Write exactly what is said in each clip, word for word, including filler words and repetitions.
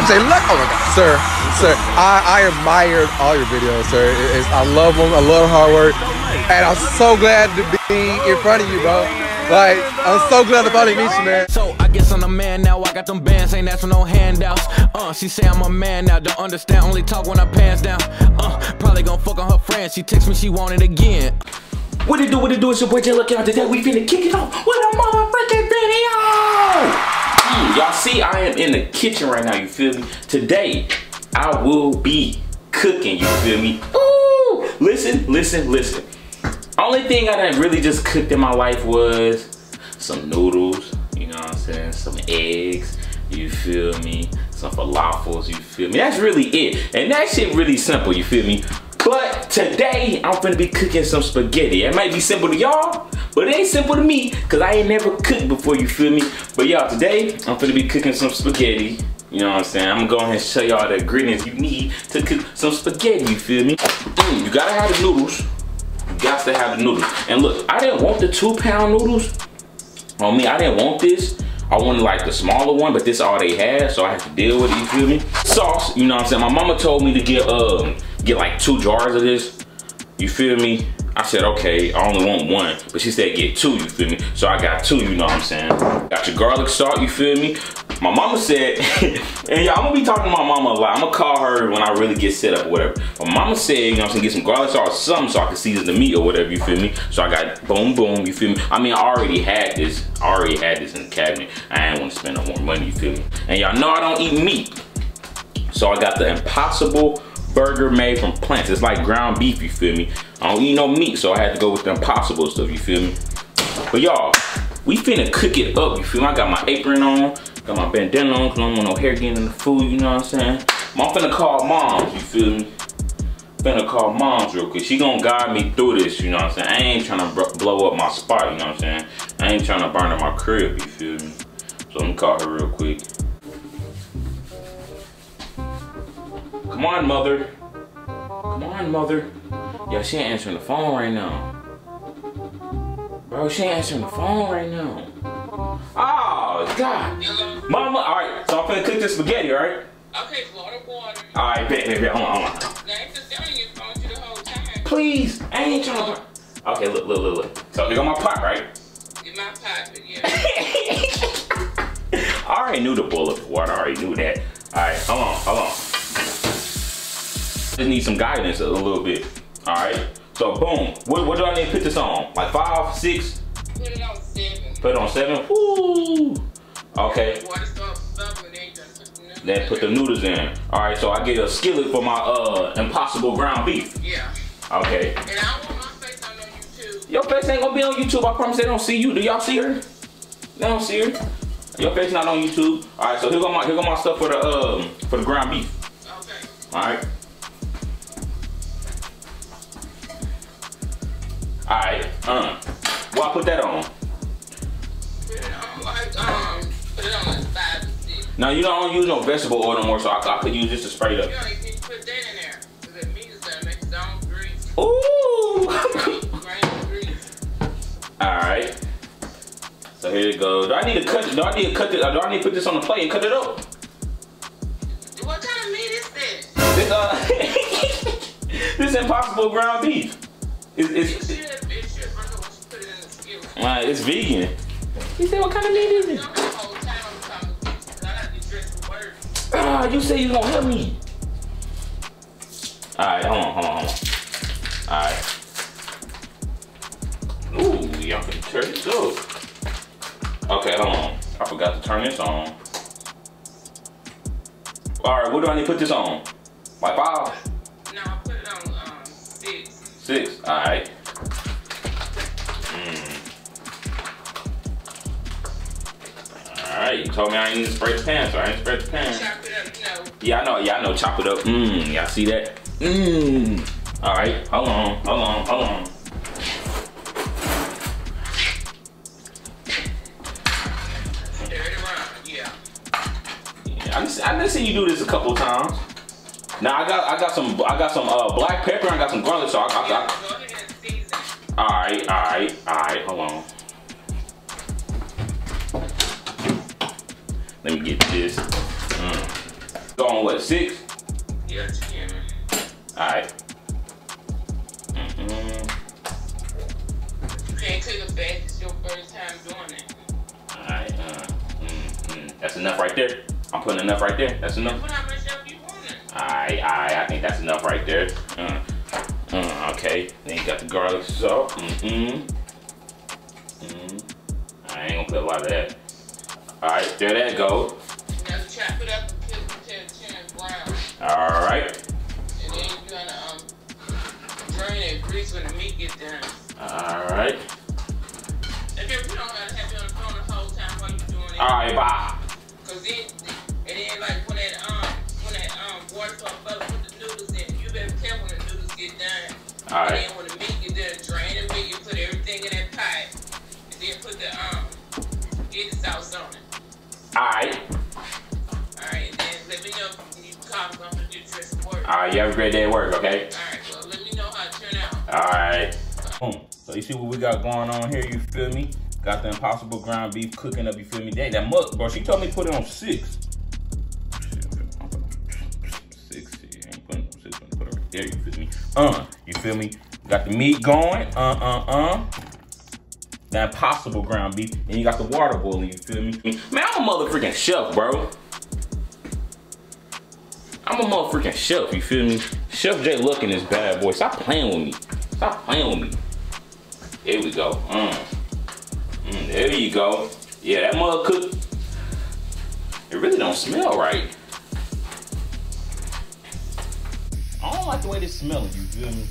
got J. Luckey. Oh my God, sir, sir, I, I admired all your videos, sir. It, it's, I love them. I love hard work, and I'm so glad to be in front of you, bro. Like, I'm so glad to finally meet you, man. So I guess I'm a man now. I got them bands, ain't asking no handouts. Uh, she say I'm a man now. Don't understand. Only talk when I pants down. Uh, probably gonna fuck on her friends. She texts me, she want it again. What it do? What it do? It's your boy J. Luckey. Today we finna kick it off with a motherfucking video. Y'all see, I am in the kitchen right now. You feel me? Today I will be cooking. You feel me? Ooh! Listen, listen, listen. Only thing I done really just cooked in my life was some noodles, you know what I'm saying, some eggs, you feel me, some falafels, you feel me, that's really it. And that shit really simple, you feel me, but today I'm finna be cooking some spaghetti. It might be simple to y'all, but it ain't simple to me, cause I ain't never cooked before, you feel me. But y'all, today I'm finna be cooking some spaghetti, you know what I'm saying. I'm gonna go ahead and show y'all the ingredients you need to cook some spaghetti, you feel me. Mm, you gotta have the noodles. Got to have the noodles. And look, I didn't want the two pound noodles on me. I didn't want this. I wanted like the smaller one, but this all they had, so I had to deal with it, you feel me. Sauce, you know what I'm saying. My mama told me to get um get like two jars of this, you feel me. I said, okay, I only want one, but she said get two, you feel me. So I got two, you know what I'm saying. Got your garlic salt, you feel me. My mama said, and y'all, I'm gonna be talking to my mama a lot. I'm gonna call her when I really get set up or whatever. My mama said, you know what I'm saying, get some garlic salt or something so I can season the meat or whatever, you feel me? So I got boom, boom, you feel me? I mean, I already had this. I already had this in the cabinet. I ain't wanna spend no more money, you feel me? And y'all know I don't eat meat. So I got the Impossible Burger made from plants. It's like ground beef, you feel me? I don't eat no meat, so I had to go with the Impossible stuff, you feel me? But y'all, we finna cook it up, you feel me? I got my apron on. Got my bandana on because I don't want no hair getting in the food, you know what I'm saying? I'm finna call moms, you feel me? Finna call moms real quick. She gonna guide me through this, you know what I'm saying? I ain't trying to blow up my spot, you know what I'm saying? I ain't trying to burn up my crib, you feel me? So I'm gonna call her real quick. Come on, mother. Come on, mother. Yo, she ain't answering the phone right now. Bro, she ain't answering the phone right now. Oh, God. Hello? Mama, all right, so I'm finna cook this spaghetti, all right? Okay, water, water. All right, bet, bet, bet, hold on, hold on. Now, it's just down your phone to the whole time. Please, I ain't trying to... Okay, look, look, look, look. So, they got my pot, right? Get my pot, yeah. I already knew the boil of the water, I already knew that. All right, hold on, hold on. Just need some guidance a little bit, all right? So, boom, what, what do I need to put this on? Like five, six? Put it on seven. Put it on seven. Woo! Okay. Then put the noodles in. All right, so I get a skillet for my uh Impossible ground beef. Yeah. Okay. And I want my face on YouTube. Your face ain't gonna be on YouTube. I promise they don't see you. Do y'all see her? They don't see her. Your face not on YouTube. All right, so here go my here go my stuff for the um for the ground beef. Okay. All right. All right. Um. Why put that on? Now you don't use no vegetable oil no more, so I, I could use this to spray it up. You don't even need to put that in there, because it means that it makes its own grease. Ooh! Alright. So here it goes. Do I need to cut do I need to cut this, do I need to put this on the plate and cut it up? What kind of meat is this? This uh this Impossible ground beef. It's it's it should, it should run over to put it in the skillet. Alright, it's vegan. You said what kind of meat is it? Ah, you said you gonna help me. Alright, hold on, hold on, hold on. Alright. Ooh, y'all can turn this up. Okay, hold on. I forgot to turn this on. Alright, what do I need to put this on? Like five? No, I put it on um, six. Six, alright. Alright, you told me I ain't need to spray the pan, so I ain't spray the pan. Chop it up, no. Yeah, I know, yeah, I know, chop it up. Mmm, y'all see that? Mmm. Alright, hold on, hold on, hold on. Yeah. yeah I, just, I just seen you do this a couple times. Now I got I got some I got some uh, black pepper and I got some garlic, so I got yeah, go ahead and season. Alright, alright, alright, hold on. Let me get this. Mm. on what, six? Yeah, ten. Alright. Mm-hmm. You can't cook it fast, it's your first time doing it. Alright, uh, mm-hmm. That's enough right there. I'm putting enough right there. That's enough. Put how much you want. Alright, alright, I think that's enough right there. Uh, uh, okay. Then you got the garlic salt. Mm-hmm. Mm-hmm. I ain't gonna put a lot of that. Alright, there that goes. Now chop it up and cook until it's turning brown. Alright. And then you're gonna um drain and grease when the meat gets done. Alright. If you don't gotta have it on the phone the whole time while you're doing it. Alright, bye. Cause then and then like when that um when that um water starts with the noodles in, you better be careful when the noodles get done. Alright. And then when the meat gets done, drain the meat, you put everything in that pot. And then put the um get the sauce on it. Alright. Alright, then let me know if you call me. I'm gonna do this at work. Alright, you have a great day at work, okay? Alright, well let me know how it turned out. Alright. Boom. So you see what we got going on here, you feel me? Got the Impossible ground beef cooking up, you feel me? Dang, that mug, bro, she told me to put it on six. Six, yeah, I ain't putting it on six, I'm gonna put it right there, you feel me? Uh, you feel me? Got the meat going, uh, uh, uh. The Impossible ground beef, and you got the water boiling, you feel me? Man, I'm a motherfucking chef, bro. I'm a motherfucking chef, you feel me? Chef J. Luckey in this bad boy. Stop playing with me. Stop playing with me. There we go. Mm. Mm, there you go. Yeah, that mug cooked. It really don't smell right. I don't like the way this smells, you feel me?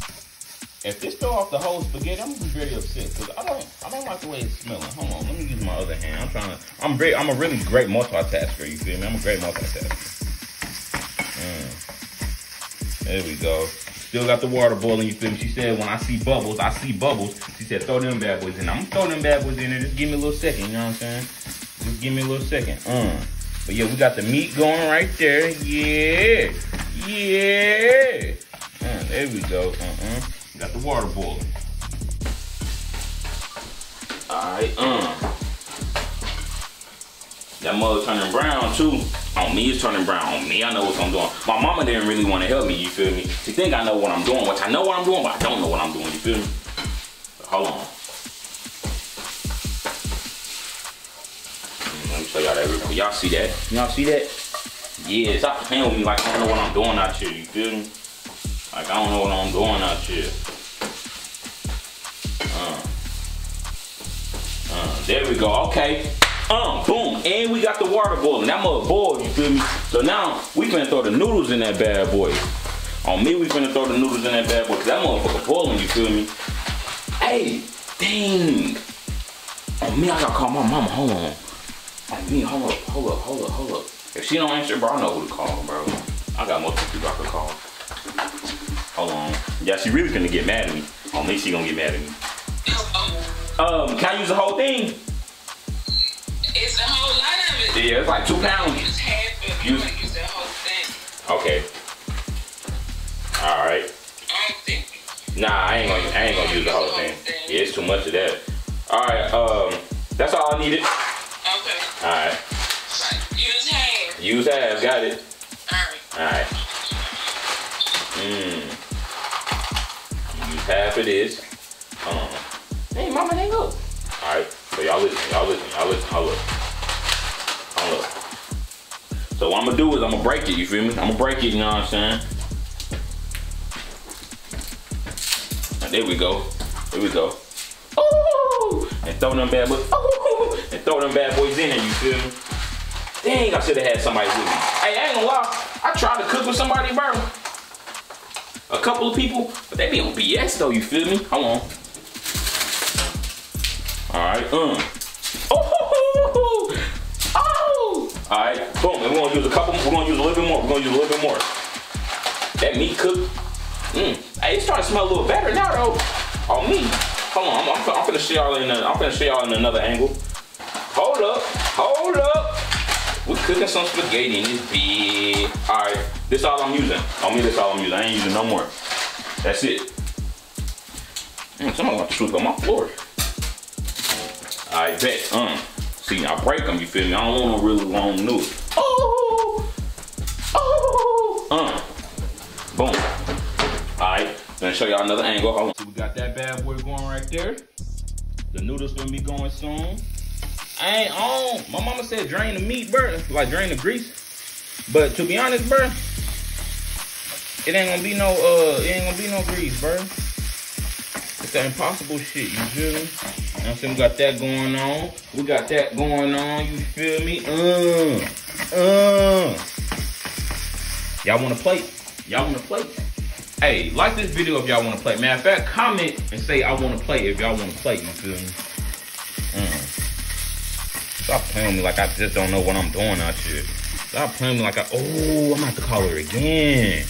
If this throw off the whole spaghetti, I'm gonna be very upset because I don't, I don't like the way it's smelling. Hold on, let me use my other hand. I'm trying to, I'm very, I'm a really great multitasker. You feel me? I'm a great multitasker. Mm. There we go. Still got the water boiling. You feel me? She said, when I see bubbles, I see bubbles. She said, throw them bad boys in. I'm gonna throw them bad boys in there. Just give me a little second. You know what I'm saying? Just give me a little second. Mm. But yeah, we got the meat going right there. Yeah, yeah. Mm, there we go. Mm-mm. Got the water boiling. Alright, um. That mug turning brown too. On me, it's turning brown. On me, I know what I'm doing. My mama didn't really want to help me, you feel me? She think I know what I'm doing, which I know what I'm doing, but I don't know what I'm doing, you feel me? Hold on. Let me show y'all that real quick. Y'all see that? Y'all see that? Yeah, stop playing with me like I don't know what I'm doing out here, you feel me? Like, I don't know what I'm doing out here. Uh, uh, there we go, okay. Um, boom, and we got the water boiling. That mother boiled, you feel me? So now, we finna throw the noodles in that bad boy. On me, we finna throw the noodles in that bad boy, cause that motherfucker boiling, you feel me? Hey, dang. On me, I gotta call my mama, hold on. On me, hold up, hold up, hold up, hold up. If she don't answer, bro, I know who to call, bro. I got multiple people I can call. Hold on. Yeah, she really gonna get mad at me. On me, she gonna get mad at me. Um, can I use the whole thing? It's a whole lot of it. Yeah, it's like two pounds. Use half of it. I use the whole thing. Okay. All right. I don't think. Nah, I ain't gonna. I ain't gonna use the whole thing. Yeah, it's too much of that. All right. Um, that's all I needed. Okay. All right. Use half. Use half. Got it. All right. All right. Mmm. Half of this. Um, hey, mama, hang up. All right, so y'all listen, y'all listen, y'all listen, y'all look. Y'all look. So what I'm gonna do is I'm gonna break it, you feel me? I'm gonna break it, you know what I'm saying? Now, there we go, there we go. Ooh! And throw them bad boys, ooh! And throw them bad boys in there, you feel me? Dang, I should've had somebody with me. Hey, I ain't gonna lie, I tried to cook with somebody, bro. A couple of people, but they be on B S though, you feel me? Hold on. Alright, um. Oh! Oh! Alright, boom, and we're gonna use a couple, we're gonna use a little bit more, we're gonna use a little bit more. That meat cooked. Mmm. Hey, it's starting to smell a little better now though. On me. Hold on, I'm, I'm, I'm finna show y'all in another, I'm finna show y'all in another angle. Hold up, hold up. We're cooking some spaghetti in this bitch. All right, this all I'm using. On me, this all I'm using. I ain't using no more. That's it. Mm, somebody want to shoot on my floor. All right, bet. Um, see, I break them, you feel me? I don't want no really long noodles. Oh, oh. Um, boom. All right, gonna show y'all another angle. Hold on. So we got that bad boy going right there. The noodles gonna be going soon. I ain't on. My mama said drain the meat, bro. Like drain the grease. But to be honest, bro, it ain't gonna be no, uh, it ain't gonna be no grease, bro. It's that impossible shit, you feel me? You know what I'm saying? We got that going on. We got that going on, you feel me? Uh, uh. Y'all want a plate? Y'all want a plate? Hey, like this video if y'all want a plate. Matter of fact, comment and say I want a plate if y'all want a plate, you feel me? Mm. Stop playing me like I just don't know what I'm doing out here. Stop playing me like I, oh, I'm about to call her again.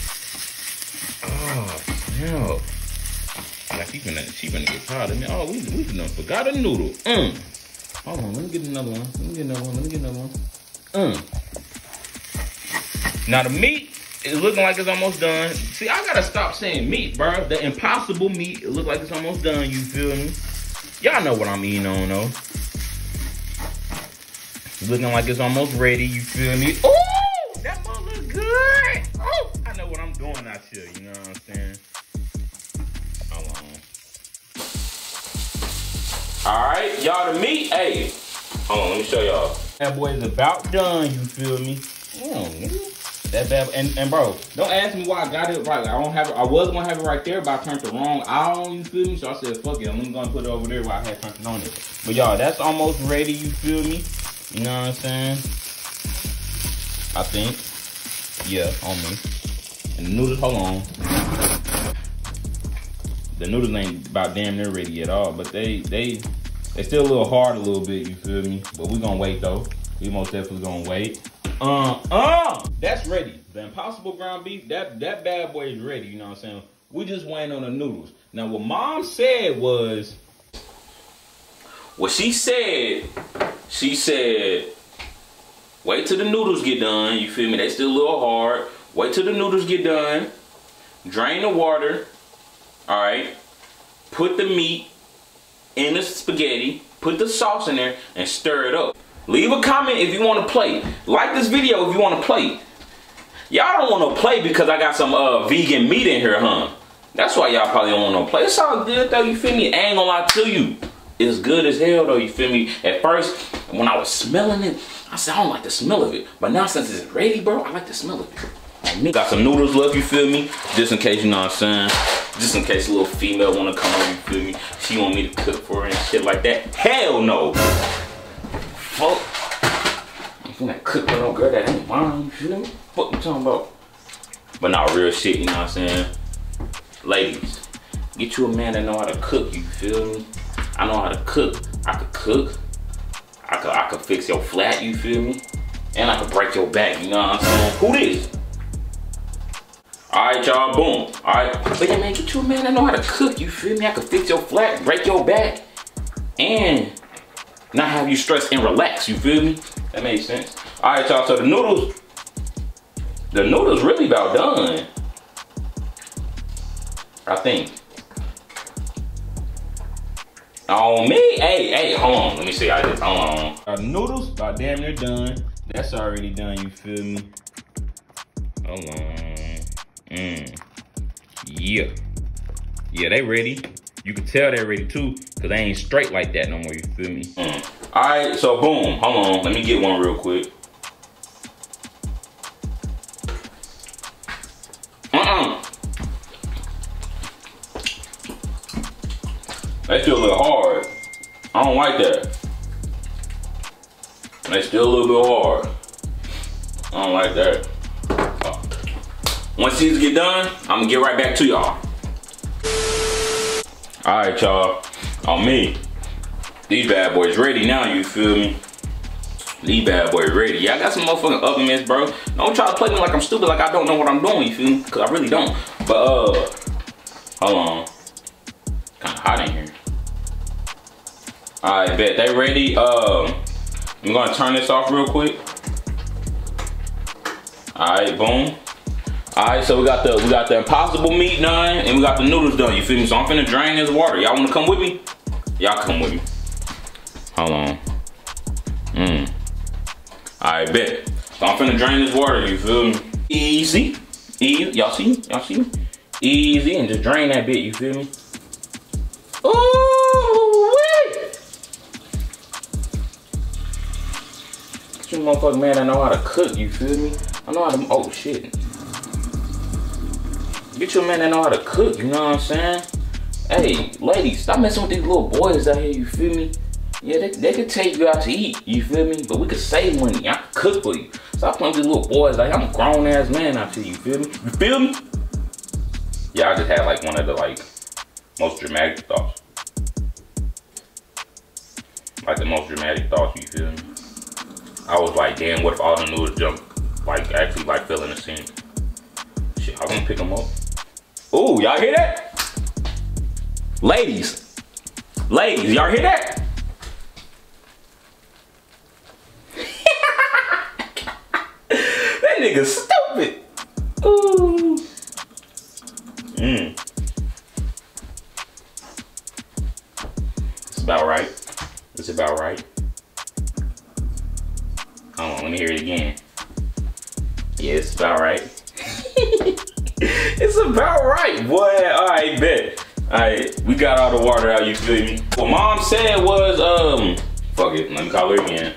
Oh, hell. Like she finna, she finna get tired of me. Oh, we, we done forgot a noodle. Mm. Hold on, let me get another one. Let me get another one. Let me get another one. Mm. Now the meat is looking like it's almost done. See, I gotta stop saying meat, bro. The impossible meat, it look like it's almost done. You feel me? Y'all know what I'm eating on though. It's looking like it's almost ready. You feel me? Ooh, that mother look good. Oh, I know what I'm doing out here. You know what I'm saying? Alright, y'all the meat, hey. Hold on, let me show y'all. That boy is about done, you feel me? Mm, that bad, and, and bro, don't ask me why I got it right. Like, I don't have it, I was gonna have it right there, but I turned the wrong eye on, you feel me? So I said, fuck it, I'm gonna put it over there while I had turned it on it. But y'all, that's almost ready, you feel me? You know what I'm saying? I think, yeah, on me. And the noodles, hold on. The noodles ain't about damn near ready at all, but they they they still a little hard a little bit, you feel me? But we gonna wait though. We most definitely gonna wait. Uh, uh, that's ready. The impossible ground beef, that that bad boy is ready, you know what I'm saying? We just waiting on the noodles. Now what mom said was, what she said, she said, wait till the noodles get done, you feel me? They still a little hard. Wait till the noodles get done, drain the water. All right, put the meat in the spaghetti, put the sauce in there, and stir it up. Leave a comment if you want a plate. Like this video if you want a plate. Y'all don't want a plate because I got some uh, vegan meat in here, huh? That's why y'all probably don't want no plate. It's all good though, you feel me? I ain't gonna lie to you. It's good as hell though, you feel me? At first, when I was smelling it, I said I don't like the smell of it. But now since it's ready, bro, I like the smell of it. Got some noodles left, you feel me? Just in case, you know what I'm saying? Just in case a little female wanna come over, you feel me? She want me to cook for her and shit like that. Hell no! Fuck. You not cook for no girl that ain't mine, you feel me? Fuck you talking about? But not real shit, you know what I'm saying? Ladies, get you a man that know how to cook, you feel me? I know how to cook. I could cook. I could, I could fix your flat, you feel me? And I could break your back, you know what I'm saying? Who this? Alright y'all, boom. Alright. But yeah man, get you a man that know how to cook, you feel me? I can fix your flat, break your back, and not have you stressed and relax, you feel me? That made sense. Alright y'all, so the noodles, the noodles really about done. I think. On me? Hey, hey, hold on. Let me see. I just hold on. Our noodles about damn near done. That's already done, you feel me? Hold on. Mm. Yeah. Yeah, they ready. You can tell they're ready too, cause they ain't straight like that no more, you feel me? Mm. Alright, so boom, hold on, let me get one real quick. Uh-uh. They still look hard. I don't like that. They still a little bit hard. I don't like that. Once these get done, I'm gonna get right back to y'all. All right, y'all, on me. These bad boys ready now, you feel me? These bad boys ready. Y'all got some motherfucking oven mitts, bro. Don't try to play me like I'm stupid, like I don't know what I'm doing, you feel me? Cause I really don't. But, uh, hold on. Kinda hot in here. All right, bet, they ready. Uh, I'm gonna turn this off real quick. All right, boom. Alright, so we got the we got the impossible meat done and we got the noodles done, you feel me? So I'm finna drain this water. Y'all wanna come with me? Y'all come with me. Hold on. Mmm. Alright, bet. So I'm finna drain this water, you feel me? Easy. Easy, y'all see? Y'all see? Easy, and just drain that bit, you feel me? Ooh, wait! You motherfucking man, I know how to cook, you feel me? I know how to, oh shit. Get your man that know how to cook, you know what I'm saying? Hey, ladies, stop messing with these little boys out here, you feel me? Yeah, they, they could take you out to eat, you feel me? But we could save money, I can cook for you. Stop playing with these little boys, like I'm a grown ass man out here, you feel me? You feel me? Yeah, I just had like one of the like, most dramatic thoughts. Like the most dramatic thoughts, you feel me? I was like, damn, what if all the noodles jump, like actually like fell in the sink? Shit, I'm gonna pick them up. Ooh, y'all hear that? Ladies, ladies, y'all hear that? That nigga stupid. Ooh. Mmm. It's about right. It's about right. Hold on, let me hear it again. Yeah, it's about right. It's about right, boy. All right, bet. All right, we got all the water out, you feel me? What mom said was, um, fuck it, let me call her again.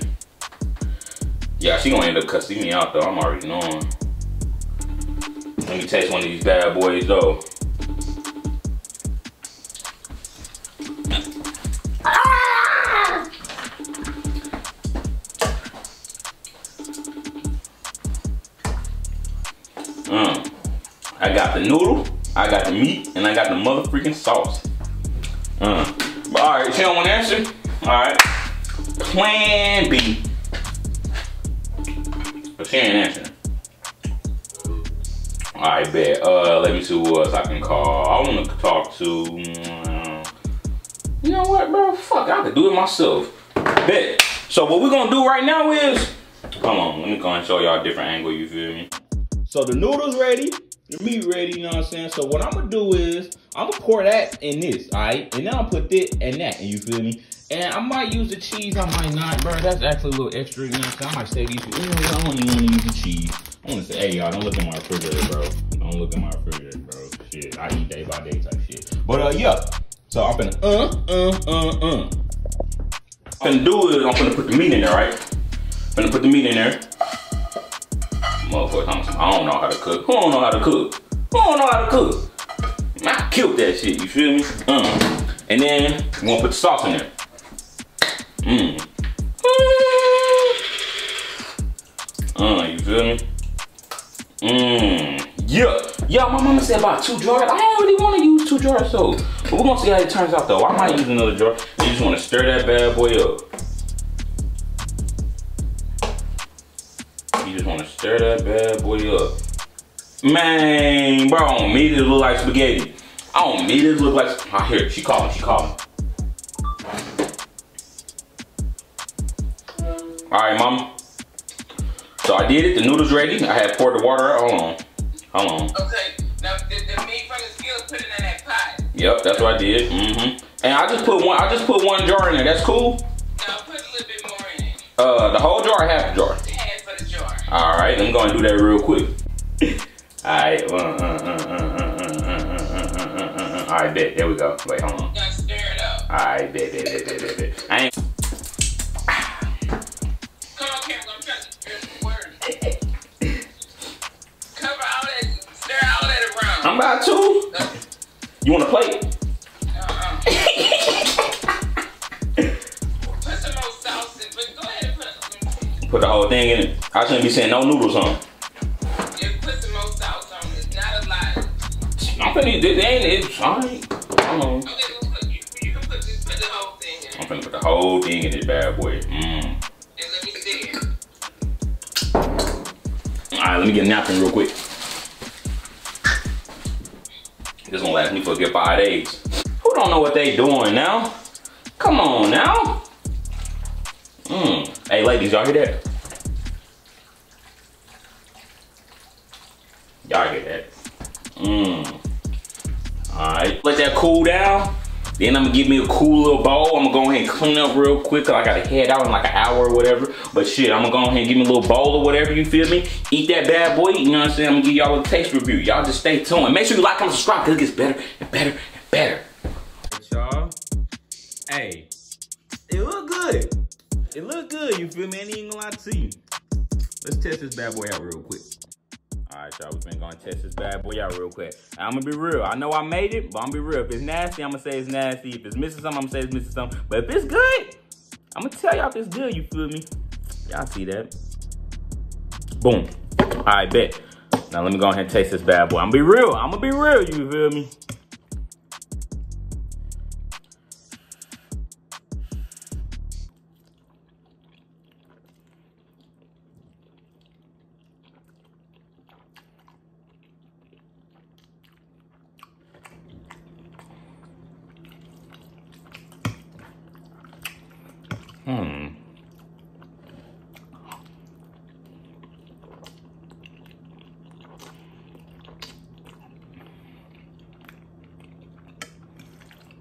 Yeah, she gonna end up cussing me out though, I'm already knowing. Let me taste one of these bad boys though. Mm. I got the noodle, I got the meat, and I got the mother freaking sauce. Mm. All right, she don't want to answer. All right, plan B. But she ain't answering. All right, bet. Uh, let me see who else I can call. I want to talk to. Um, you know what, bro? Fuck, I could do it myself. Bet. So what we're gonna do right now is, come on, let me go and show y'all a different angle. You feel me? So the noodles ready, the meat ready, you know what I'm saying? So what I'm gonna do is, I'm gonna pour that in this, all right? And then I'll put this and that, and you feel me? And I might use the cheese, I might not, bro. That's actually a little extra, you know what I'm saying? I might save these, you know, I don't even wanna use the cheese. I wanna say, hey y'all, don't look at my refrigerator, bro. Don't look at my refrigerator, bro. Shit, I eat day by day type shit. But uh, yeah, so I'm gonna, uh, uh, uh, uh. I'm gonna do is, I'm gonna put the meat in there, right? I'm gonna put the meat in there. Motherfuckers, I don't know how to cook. Who don't know how to cook? Who don't know how to cook? I killed that shit, you feel me? Uh. And then, I'm gonna put the sauce in there. Mmm. Uh, you feel me? Mmm. Yeah. Yeah, my mama said about two jars. I don't really wanna use two jars, so. But we're gonna see how it turns out, though. I might use another jar. You just wanna stir that bad boy up. You just wanna stir that bad boy up. Man, bro, I don't mean it to look like spaghetti. I don't mean it to look like, I hear it, she calling, she calling. All right, mama. So I did it, the noodles ready. I had poured the water out, hold on, hold on. Okay, now the, the meat from the skillet, put it in that pot. Yep, that's what I did, mm-hmm. And I just put one, I just put one jar in there, that's cool? No, put a little bit more in it. Uh, the whole jar or half the jar? All right, I'm gonna do that real quick. All right, all right, bet. There we go. Wait, hold on. Gotta stir it up. All right, bet, bet, bet, bet, bet. I ain't. Come on, Cameron. I'm trying to stir some words. Cover all that. Stir all that around. I'm about to. You want a plate? Put the whole thing in it. I shouldn't be saying no noodles on. Just put some more sauce on it. It's not a lot. I'm finna, this ain't, it's all right. Come on. Okay, we'll put, you, you can put, just put the whole thing in it. I'm finna put the whole thing in this bad boy. Mmm. And let me see it. All right, let me get a napkin real quick. This gonna last me for a good five days. Who don't know what they doing now? Come on now. Mmm. Hey, ladies, y'all hear that? Y'all hear that? Mmm. All right. Let that cool down. Then I'm gonna give me a cool little bowl. I'm gonna go ahead and clean up real quick. I gotta head out in like an hour or whatever. But shit, I'm gonna go ahead and give me a little bowl or whatever, you feel me? Eat that bad boy, you know what I'm saying? I'm gonna give y'all a taste review. Y'all just stay tuned. Make sure you like, comment, subscribe, because it gets better and better and better. Y'all, hey, it look good. It look good, you feel me? I ain't even gonna lie to you. Let's test this bad boy out real quick. All right, y'all, we've been gonna test this bad boy out real quick. I'm gonna be real. I know I made it, but I'm gonna be real. If it's nasty, I'm gonna say it's nasty. If it's missing something, I'm gonna say it's missing something. But if it's good, I'm gonna tell y'all if it's good, you feel me? Y'all see that? Boom. All right, bet. Now let me go ahead and taste this bad boy. I'm gonna be real. I'm gonna be real, you feel me? Hmm.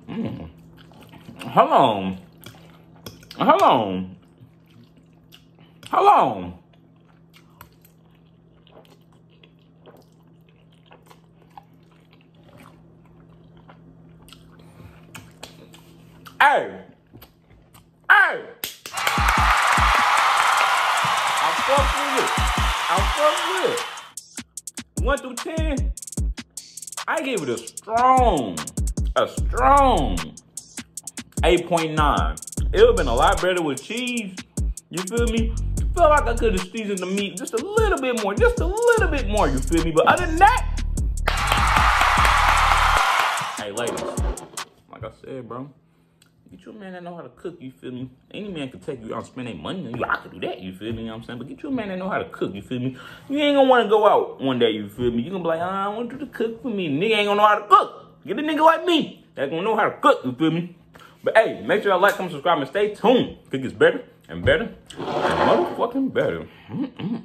Hmm. Hold on. Hold on. Hold on. Hey. I fucked with it. one through ten, I gave it a strong, a strong eight point nine. It would have been a lot better with cheese. You feel me? Feel like I could have seasoned the meat just a little bit more, just a little bit more. You feel me? But other than that, hey, ladies, like I said, bro, get you a man that know how to cook, you feel me? Any man can take you out and spend their money on you. I could do that, you feel me? You know what I'm saying? But get you a man that know how to cook, you feel me? You ain't gonna wanna go out one day, you feel me? You gonna be like, I want you to cook for me. Nigga ain't gonna know how to cook. Get a nigga like me that gonna know how to cook, you feel me? But hey, make sure y'all like, comment, subscribe, and stay tuned. It gets better and better and motherfucking better. Mm-mm.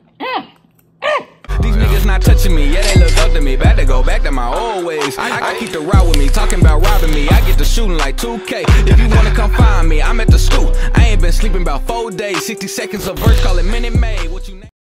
Not touching me, yeah, they look up to me. Better go back to my old ways. I, I keep the route with me, talking about robbing me. I get to shooting like two K. If you wanna come find me, I'm at the stoop. I ain't been sleeping about four days. sixty seconds of verse, call it minute made. What you